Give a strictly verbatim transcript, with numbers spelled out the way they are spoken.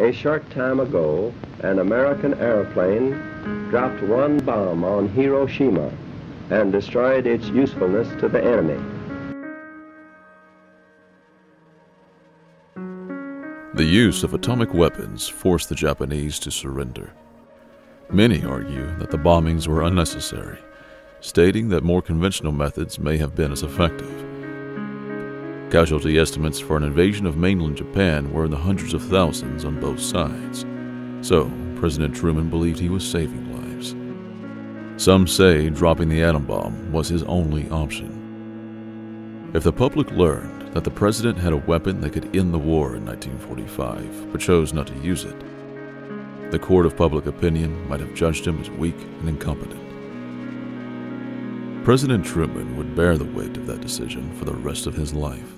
A short time ago, an American airplane dropped one bomb on Hiroshima and destroyed its usefulness to the enemy. The use of atomic weapons forced the Japanese to surrender. Many argue that the bombings were unnecessary, stating that more conventional methods may have been as effective. Casualty estimates for an invasion of mainland Japan were in the hundreds of thousands on both sides. So, President Truman believed he was saving lives. Some say dropping the atom bomb was his only option. If the public learned that the president had a weapon that could end the war in nineteen forty-five, but chose not to use it, the court of public opinion might have judged him as weak and incompetent. President Truman would bear the weight of that decision for the rest of his life.